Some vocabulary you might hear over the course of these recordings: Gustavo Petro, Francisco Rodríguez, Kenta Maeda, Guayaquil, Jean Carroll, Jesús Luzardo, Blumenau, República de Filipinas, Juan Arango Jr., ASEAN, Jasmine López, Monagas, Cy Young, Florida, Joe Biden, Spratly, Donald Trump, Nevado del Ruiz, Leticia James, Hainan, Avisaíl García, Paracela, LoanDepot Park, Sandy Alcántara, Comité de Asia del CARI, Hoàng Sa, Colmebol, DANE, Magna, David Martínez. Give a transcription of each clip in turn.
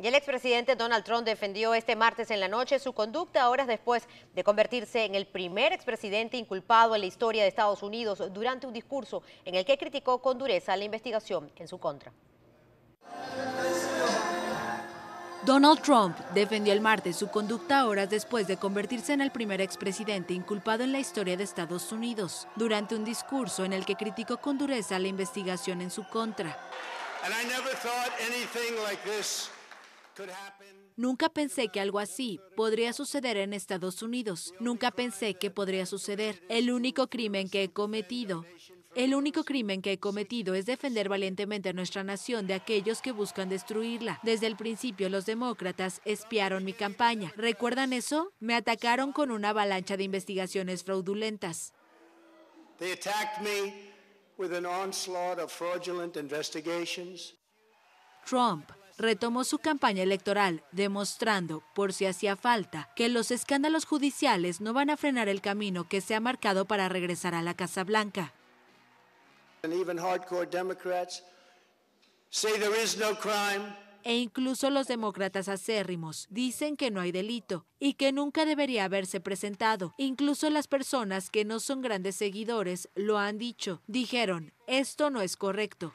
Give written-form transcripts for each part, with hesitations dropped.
Y el expresidente Donald Trump defendió este martes en la noche su conducta horas después de convertirse en el primer expresidente inculpado en la historia de Estados Unidos durante un discurso en el que criticó con dureza la investigación en su contra. Donald Trump defendió el martes su conducta horas después de convertirse en el primer expresidente inculpado en la historia de Estados Unidos durante un discurso en el que criticó con dureza la investigación en su contra. Nunca pensé que algo así podría suceder en Estados Unidos. Nunca pensé que podría suceder. El único crimen que he cometido es defender valientemente a nuestra nación de aquellos que buscan destruirla. Desde el principio, los demócratas espiaron mi campaña. ¿Recuerdan eso? Me atacaron con una avalancha de investigaciones fraudulentas. Trump retomó su campaña electoral, demostrando, por si hacía falta, que los escándalos judiciales no van a frenar el camino que se ha marcado para regresar a la Casa Blanca. E incluso los demócratas acérrimos dicen que no hay delito y que nunca debería haberse presentado. Incluso las personas que no son grandes seguidores lo han dicho. Dijeron, esto no es correcto.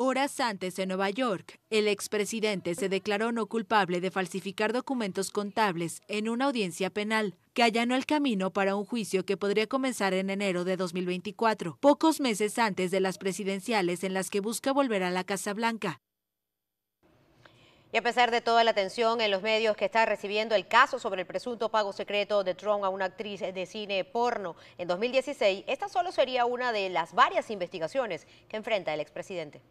Horas antes en Nueva York, el expresidente se declaró no culpable de falsificar documentos contables en una audiencia penal que allanó el camino para un juicio que podría comenzar en enero de 2024, pocos meses antes de las presidenciales en las que busca volver a la Casa Blanca. Y a pesar de toda la atención en los medios que está recibiendo el caso sobre el presunto pago secreto de Trump a una actriz de cine porno en 2016, esta solo sería una de las varias investigaciones que enfrenta el expresidente.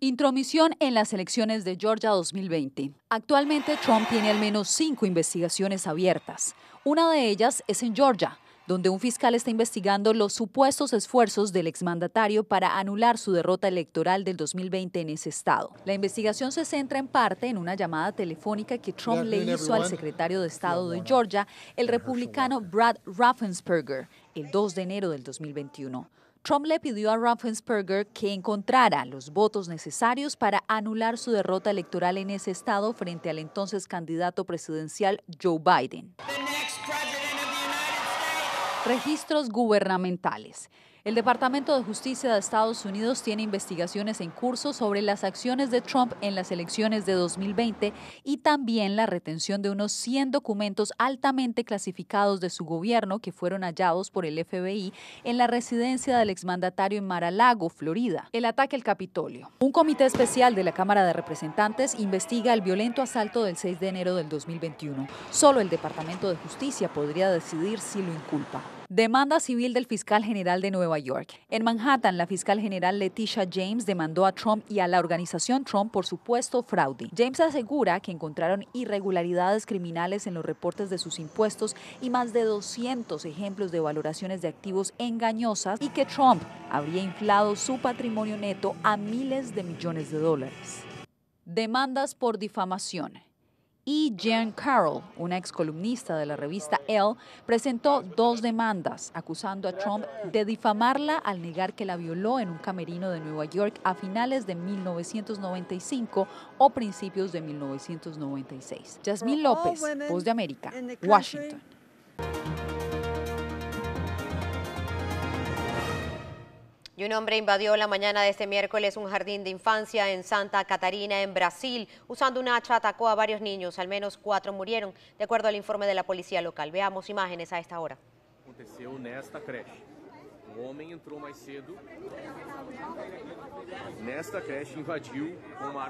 Intromisión en las elecciones de Georgia 2020. Actualmente Trump tiene al menos 5 investigaciones abiertas. Una de ellas es en Georgia, donde un fiscal está investigando los supuestos esfuerzos del exmandatario para anular su derrota electoral del 2020 en ese estado. La investigación se centra en parte en una llamada telefónica que Trump le hizo al secretario de Estado de Georgia, el republicano Brad Raffensperger, el 2 de enero del 2021. Trump le pidió a Raffensperger que encontrara los votos necesarios para anular su derrota electoral en ese estado frente al entonces candidato presidencial Joe Biden. Registros gubernamentales. El Departamento de Justicia de Estados Unidos tiene investigaciones en curso sobre las acciones de Trump en las elecciones de 2020 y también la retención de unos 100 documentos altamente clasificados de su gobierno que fueron hallados por el FBI en la residencia del exmandatario en Mar-a-Lago, Florida. El ataque al Capitolio. Un comité especial de la Cámara de Representantes investiga el violento asalto del 6 de enero del 2021. Solo el Departamento de Justicia podría decidir si lo inculpa. Demanda civil del fiscal general de Nueva York. En Manhattan, la fiscal general Leticia James demandó a Trump y a la organización Trump por supuesto fraude. James asegura que encontraron irregularidades criminales en los reportes de sus impuestos y más de 200 ejemplos de valoraciones de activos engañosas y que Trump habría inflado su patrimonio neto a miles de millones de dólares. Demandas por difamación. Y Jean Carroll, una excolumnista de la revista Elle, presentó 2 demandas acusando a Trump de difamarla al negar que la violó en un camerino de Nueva York a finales de 1995 o principios de 1996. Jasmine López, Voz de América, Washington. Y un hombre invadió la mañana de este miércoles un jardín de infancia en Santa Catarina, en Brasil. Usando un hacha atacó a varios niños, al menos 4 murieron, de acuerdo al informe de la policía local. Veamos imágenes a esta hora. Aconteceu nesta creche. Un hombre entró más cedo. Nesta creche invadió.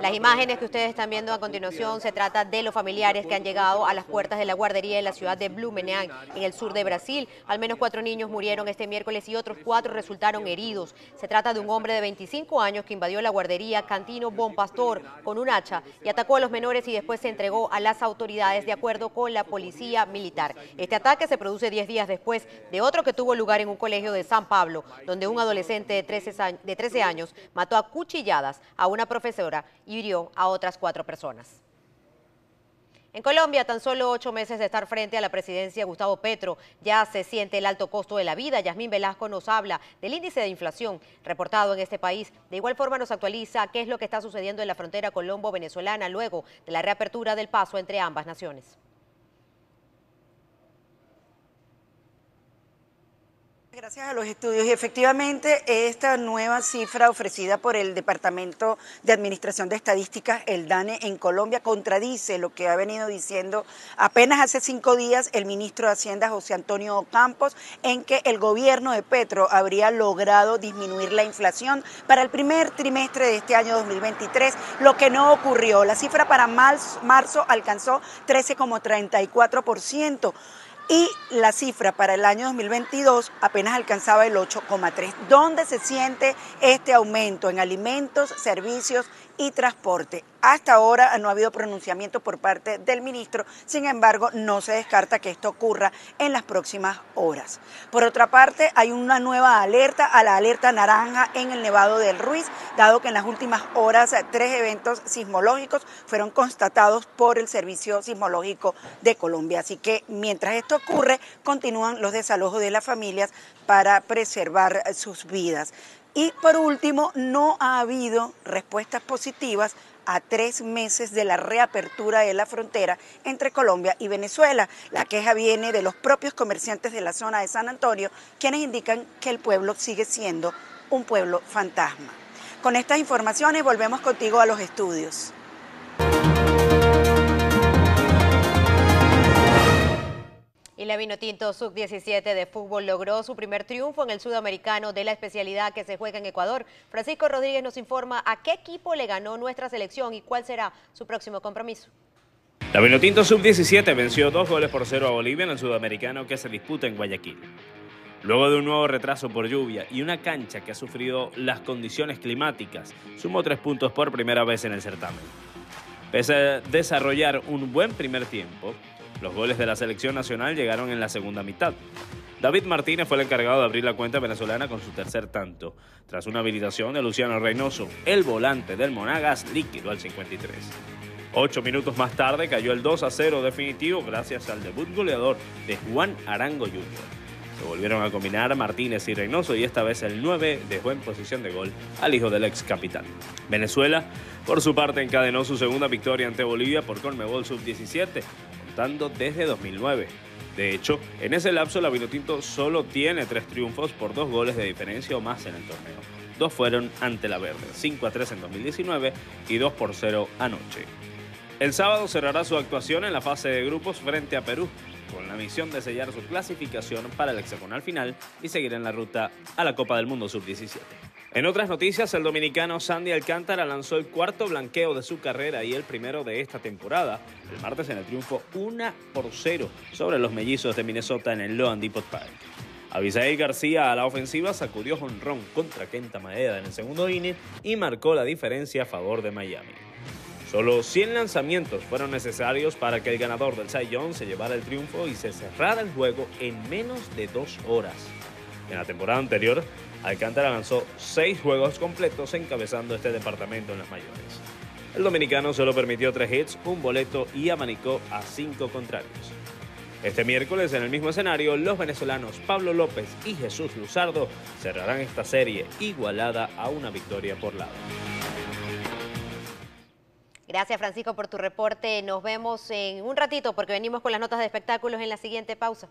Las imágenes que ustedes están viendo a continuación se trata de los familiares que han llegado a las puertas de la guardería en la ciudad de Blumenau, en el sur de Brasil. Al menos 4 niños murieron este miércoles y otros 4 resultaron heridos. Se trata de un hombre de 25 años que invadió la guardería Cantino Bom Pastor con un hacha y atacó a los menores y después se entregó a las autoridades, de acuerdo con la policía militar. Este ataque se produce 10 días después de otro que tuvo lugar en un colegio de San Pablo, donde un adolescente de 13 años mató a cuchilladas a una profesora y hirió a otras 4 personas. En Colombia, tan solo 8 meses de estar frente a la presidencia de Gustavo Petro, ya se siente el alto costo de la vida. Yasmín Velasco nos habla del índice de inflación reportado en este país. De igual forma nos actualiza qué es lo que está sucediendo en la frontera colombo-venezolana luego de la reapertura del paso entre ambas naciones. Gracias a los estudios y efectivamente esta nueva cifra ofrecida por el Departamento de Administración de Estadísticas, el DANE, en Colombia contradice lo que ha venido diciendo apenas hace 5 días el ministro de Hacienda José Antonio Campos, en que el gobierno de Petro habría logrado disminuir la inflación para el primer trimestre de este año 2023, lo que no ocurrió. La cifra para marzo alcanzó 13,34%. Y la cifra para el año 2022 apenas alcanzaba el 8,3. ¿Dónde se siente este aumento? En alimentos, servicios y transporte. Hasta ahora no ha habido pronunciamiento por parte del ministro, sin embargo no se descarta que esto ocurra en las próximas horas. Por otra parte, hay una nueva alerta, a la alerta naranja en el Nevado del Ruiz, dado que en las últimas horas 3 eventos sismológicos fueron constatados por el Servicio Sismológico de Colombia. Así que mientras esto ocurre, continúan los desalojos de las familias para preservar sus vidas. Y por último, no ha habido respuestas positivas a 3 meses de la reapertura de la frontera entre Colombia y Venezuela. La queja viene de los propios comerciantes de la zona de San Antonio, quienes indican que el pueblo sigue siendo un pueblo fantasma. Con estas informaciones volvemos contigo a los estudios. Y la Vinotinto Sub-17 de fútbol logró su primer triunfo en el sudamericano de la especialidad que se juega en Ecuador. Francisco Rodríguez nos informa a qué equipo le ganó nuestra selección y cuál será su próximo compromiso. La Vinotinto Sub-17 venció 2-0 a Bolivia en el sudamericano que se disputa en Guayaquil. Luego de un nuevo retraso por lluvia y una cancha que ha sufrido las condiciones climáticas, sumó 3 puntos por primera vez en el certamen. Pese a desarrollar un buen primer tiempo, los goles de la selección nacional llegaron en la segunda mitad. David Martínez fue el encargado de abrir la cuenta venezolana con su 3er tanto. Tras una habilitación de Luciano Reynoso, el volante del Monagas liquidó al 53. 8 minutos más tarde cayó el 2-0 definitivo gracias al debut goleador de Juan Arango Jr. Se volvieron a combinar Martínez y Reynoso y esta vez el 9 dejó en posición de gol al hijo del ex capitán. Venezuela, por su parte, encadenó su segunda victoria ante Bolivia por Colmebol Sub-17. Desde 2009. De hecho, en ese lapso la Vinotinto solo tiene 3 triunfos por 2 goles de diferencia o más en el torneo. 2 fueron ante la verde, 5-3 en 2019 y 2-0 anoche. El sábado cerrará su actuación en la fase de grupos frente a Perú, con la misión de sellar su clasificación para el hexagonal final y seguir en la ruta a la Copa del Mundo Sub-17. En otras noticias, el dominicano Sandy Alcántara lanzó el 4.º blanqueo de su carrera y el 1.º de esta temporada, el martes en el triunfo 1-0 sobre los mellizos de Minnesota en el LoanDepot Park. Avisaíl García a la ofensiva sacudió jonrón contra Kenta Maeda en el segundo inning y marcó la diferencia a favor de Miami. Solo 100 lanzamientos fueron necesarios para que el ganador del Cy Young se llevara el triunfo y se cerrara el juego en menos de 2 horas. En la temporada anterior, Alcántara lanzó 6 juegos completos encabezando este departamento en las mayores. El dominicano solo permitió 3 hits, 1 boleto y abanicó a 5 contrarios. Este miércoles, en el mismo escenario, los venezolanos Pablo López y Jesús Luzardo cerrarán esta serie igualada a 1 victoria por lado. Gracias, Francisco, por tu reporte. Nos vemos en un ratito porque venimos con las notas de espectáculos en la siguiente pausa.